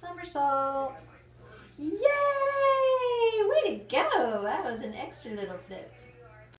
Somersault. Yay! Way to go! That was an extra little flip.